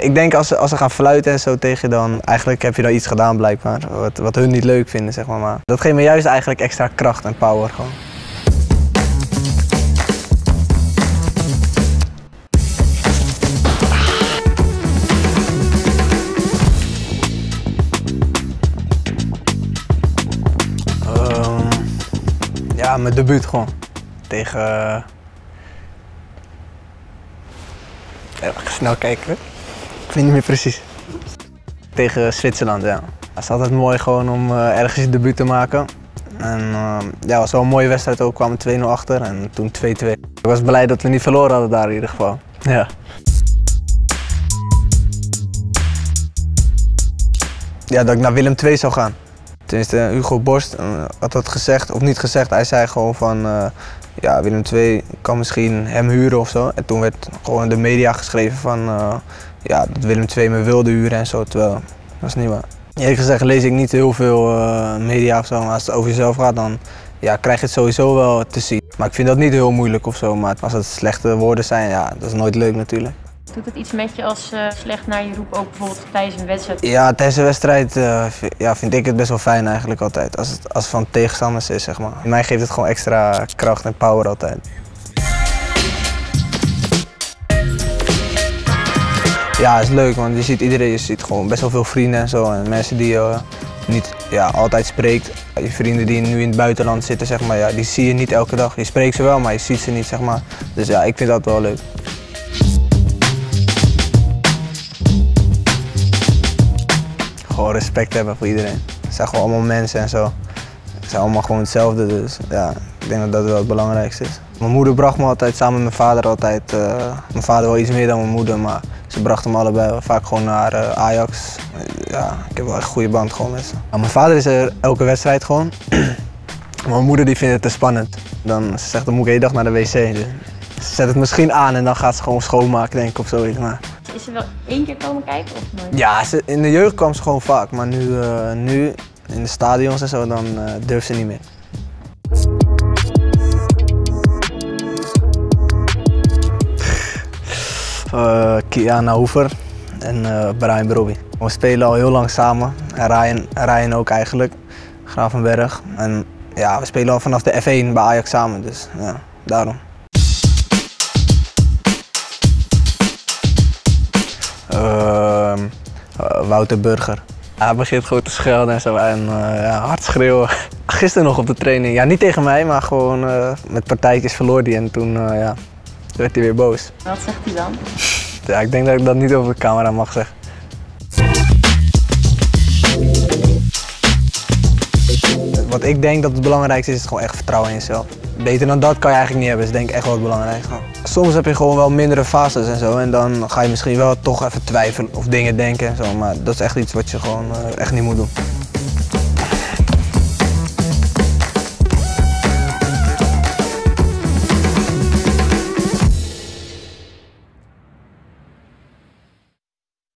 Ik denk als ze gaan fluiten en zo tegen, dan eigenlijk heb je dan iets gedaan blijkbaar. Wat hun niet leuk vinden, zeg maar. Maar dat geeft me juist eigenlijk extra kracht en power gewoon. Ja, mijn debuut gewoon. Tegen... Even snel kijken. Ik weet niet meer precies. Tegen Zwitserland, ja. Het is altijd mooi gewoon om ergens je debuut te maken. En ja, het was wel een mooie wedstrijd ook. We kwamen 2-0 achter en toen 2-2. Ik was blij dat we niet verloren hadden daar in ieder geval. Ja. Ja, dat ik naar Willem II zou gaan. Tenminste, Hugo Borst had dat gezegd, of niet gezegd. Hij zei gewoon van, ja, Willem II kan misschien hem huren of zo. En toen werd gewoon in de media geschreven van, ja, dat Willem II me wilde huren en zo. Terwijl, dat was niet waar. Eerlijk gezegd lees ik niet heel veel media of zo. Maar als het over jezelf gaat, dan ja, krijg je het sowieso wel te zien. Maar ik vind dat niet heel moeilijk of zo. Maar als het slechte woorden zijn, ja, dat is nooit leuk natuurlijk. Doet het iets met je als slecht naar je roep, ook bijvoorbeeld tijdens een wedstrijd? Ja, tijdens een wedstrijd ja, vind ik het best wel fijn eigenlijk altijd. Als het van tegenstanders is, zeg maar. Mij geeft het gewoon extra kracht en power altijd. Ja, het is leuk, want je ziet iedereen, je ziet gewoon best wel veel vrienden en zo. En mensen die je niet altijd spreekt. Je vrienden die nu in het buitenland zitten, zeg maar, ja, die zie je niet elke dag. Je spreekt ze wel, maar je ziet ze niet, zeg maar. Dus ja, ik vind dat wel leuk. Gewoon respect hebben voor iedereen. Het zijn gewoon allemaal mensen en zo. Ze zijn allemaal gewoon hetzelfde, dus ja, ik denk dat dat wel het belangrijkste is. Mijn moeder bracht me altijd samen met mijn vader altijd. Mijn vader wel iets meer dan mijn moeder, maar ze brachten me allebei vaak gewoon naar Ajax. Ja, ik heb wel echt een goede band gewoon met ze. Maar mijn vader is er elke wedstrijd gewoon. Mijn moeder die vindt het te spannend. Dan ze zegt, dan moet ik de hele dag naar de wc. Dus ze zet het misschien aan en dan gaat ze gewoon schoonmaken, denk ik, of zoiets. Maar... Is ze wel één keer komen kijken of nooit? Ja, in de jeugd kwam ze gewoon vaak, maar nu in de stadions en zo, dan durft ze niet meer. Kiana Hoever en Brian Brobbey. We spelen al heel lang samen, en Ryan ook eigenlijk, Gravenberg. En ja, we spelen al vanaf de F1 bij Ajax samen, dus ja, daarom. Wouter Burger. Hij begint gewoon te schelden en zo en ja, hard schreeuwen. Gisteren nog op de training, ja, niet tegen mij, maar gewoon met partijtjes verloor hij en toen ja, werd hij weer boos. Wat zegt hij dan? Ja, ik denk dat ik dat niet over de camera mag zeggen. Wat ik denk dat het belangrijkste is, is gewoon echt vertrouwen in jezelf. Beter dan dat kan je eigenlijk niet hebben, dus denk ik echt wel het belangrijkste. Soms heb je gewoon wel mindere fases en zo en dan ga je misschien wel toch even twijfelen of dingen denken en zo, maar dat is echt iets wat je gewoon echt niet moet doen.